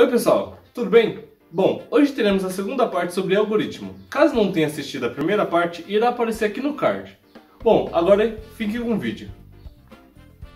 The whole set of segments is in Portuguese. Oi pessoal, tudo bem? Bom, hoje teremos a segunda parte sobre algoritmo. Caso não tenha assistido a primeira parte, irá aparecer aqui no card. Bom, agora fique com o vídeo.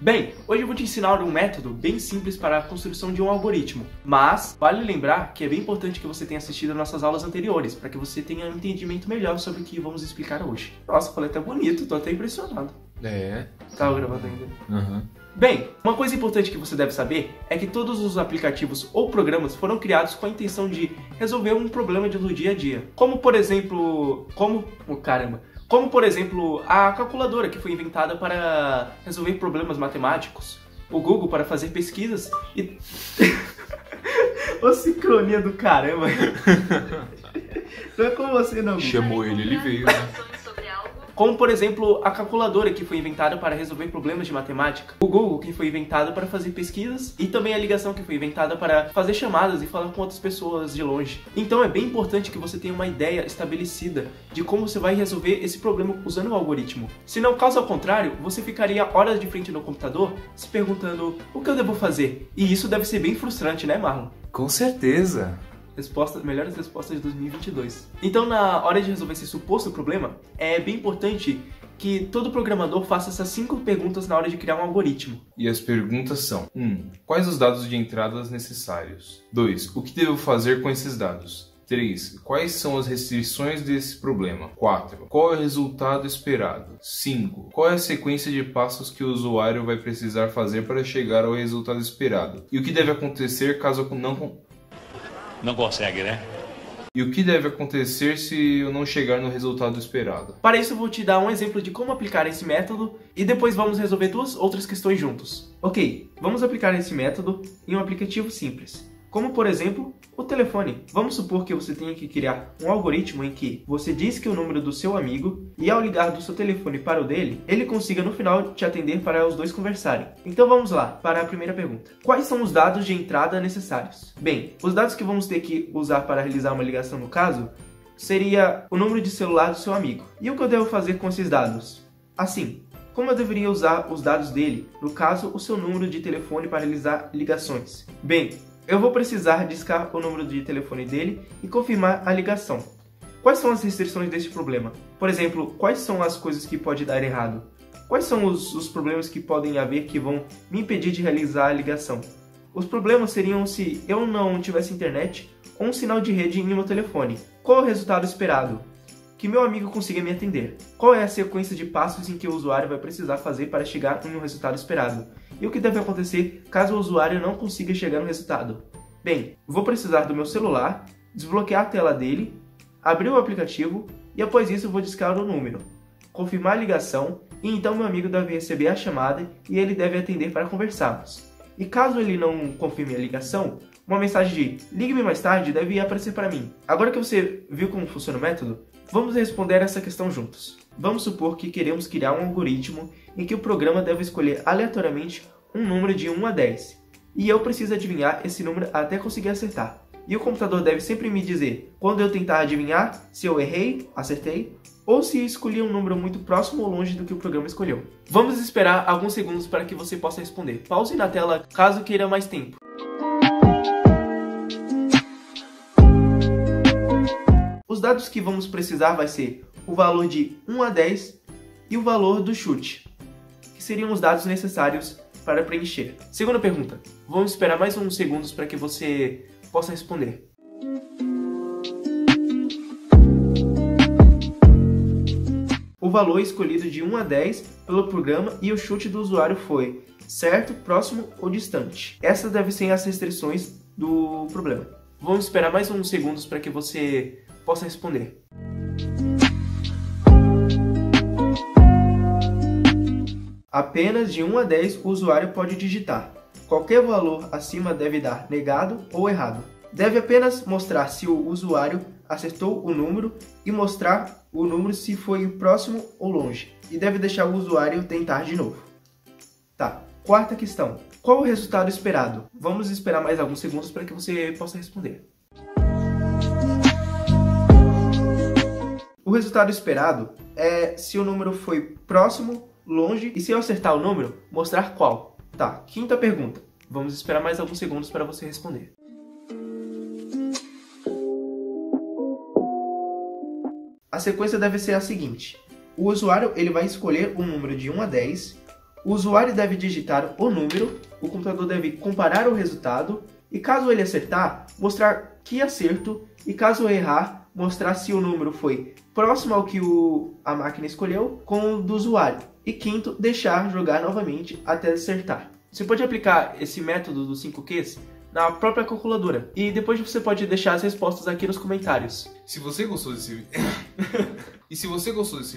Bem, hoje eu vou te ensinar um método bem simples para a construção de um algoritmo, mas vale lembrar que é bem importante que você tenha assistido às nossas aulas anteriores, para que você tenha um entendimento melhor sobre o que vamos explicar hoje. Nossa, falei até bonito, tô até impressionado. É? Tava gravando ainda. Aham. Bem, uma coisa importante que você deve saber é que todos os aplicativos ou programas foram criados com a intenção de resolver um problema do dia a dia. Como, por exemplo, a calculadora que foi inventada para resolver problemas matemáticos, o Google para fazer pesquisas e... Ô, sincronia do caramba! Não é com você, não. Chamou ele, ele veio, né? Como, por exemplo, a calculadora que foi inventada para resolver problemas de matemática, o Google que foi inventado para fazer pesquisas e também a ligação que foi inventada para fazer chamadas e falar com outras pessoas de longe. Então é bem importante que você tenha uma ideia estabelecida de como você vai resolver esse problema usando o algoritmo. Se não, caso ao contrário, você ficaria horas de frente no computador se perguntando o que eu devo fazer. E isso deve ser bem frustrante, né, Marlon? Com certeza! Melhores respostas de 2022. Então, na hora de resolver esse suposto problema, é bem importante que todo programador faça essas 5 perguntas na hora de criar um algoritmo. E as perguntas são: 1. Quais os dados de entrada necessários? 2. O que devo fazer com esses dados? 3. Quais são as restrições desse problema? 4. Qual é o resultado esperado? 5. Qual é a sequência de passos que o usuário vai precisar fazer para chegar ao resultado esperado? E o que deve acontecer caso não consegue, né? E o que deve acontecer se eu não chegar no resultado esperado? Para isso eu vou te dar um exemplo de como aplicar esse método e depois vamos resolver 2 outras questões juntos. Ok, vamos aplicar esse método em um aplicativo simples, como por exemplo, o telefone. Vamos supor que você tenha que criar um algoritmo em que você diz que o número do seu amigo e ao ligar do seu telefone para o dele, ele consiga no final te atender para os dois conversarem. Então vamos lá, para a primeira pergunta. Quais são os dados de entrada necessários? Bem, os dados que vamos ter que usar para realizar uma ligação no caso, seria o número de celular do seu amigo. E o que eu devo fazer com esses dados? Assim, como eu deveria usar os dados dele, no caso, o seu número de telefone para realizar ligações? Bem, eu vou precisar discar o número de telefone dele e confirmar a ligação. Quais são as restrições deste problema? Por exemplo, quais são as coisas que pode dar errado? Quais são os problemas que podem haver que vão me impedir de realizar a ligação? Os problemas seriam se eu não tivesse internet ou um sinal de rede em meu telefone. Qual é o resultado esperado? Que meu amigo consiga me atender. Qual é a sequência de passos em que o usuário vai precisar fazer para chegar em um resultado esperado? E o que deve acontecer caso o usuário não consiga chegar no resultado? Bem, vou precisar do meu celular, desbloquear a tela dele, abrir o aplicativo e após isso vou discar o número, confirmar a ligação e então meu amigo deve receber a chamada e ele deve atender para conversarmos. E caso ele não confirme a ligação, uma mensagem de "ligue-me mais tarde" deve aparecer para mim. Agora que você viu como funciona o método, vamos responder essa questão juntos. Vamos supor que queremos criar um algoritmo em que o programa deve escolher aleatoriamente um número de 1 a 10. E eu preciso adivinhar esse número até conseguir acertar. E o computador deve sempre me dizer, quando eu tentar adivinhar, se eu errei, acertei, ou se escolhi um número muito próximo ou longe do que o programa escolheu. Vamos esperar alguns segundos para que você possa responder. Pause na tela caso queira mais tempo. Os dados que vamos precisar vai ser o valor de 1 a 10 e o valor do chute, que seriam os dados necessários para preencher. Segunda pergunta, vamos esperar mais uns segundos para que você possa responder. O valor escolhido de 1 a 10 pelo programa e o chute do usuário foi certo, próximo ou distante. Essas devem ser as restrições do problema. Vamos esperar mais uns segundos para que você possa responder. Apenas de 1 a 10 o usuário pode digitar. Qualquer valor acima deve dar negado ou errado. Deve apenas mostrar se o usuário acertou o número e mostrar o número se foi próximo ou longe. E deve deixar o usuário tentar de novo. Tá, quarta questão. Qual o resultado esperado? Vamos esperar mais alguns segundos para que você possa responder. O resultado esperado é se o número foi próximo, longe e se eu acertar o número, mostrar qual. Tá, quinta pergunta. Vamos esperar mais alguns segundos para você responder. A sequência deve ser a seguinte. O usuário ele vai escolher um número de 1 a 10, o usuário deve digitar o número, o computador deve comparar o resultado e, caso ele acertar, mostrar que acerto e, caso errar, mostrar se o número foi próximo ao que a máquina escolheu com o do usuário. E quinto, deixar jogar novamente até acertar. Você pode aplicar esse método dos 5Qs na própria calculadora. E depois você pode deixar as respostas aqui nos comentários. Se você gostou desse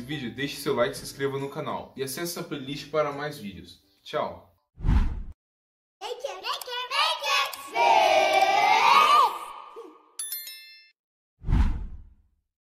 vídeo, deixe seu like, se inscreva no canal e acesse a playlist para mais vídeos. Tchau!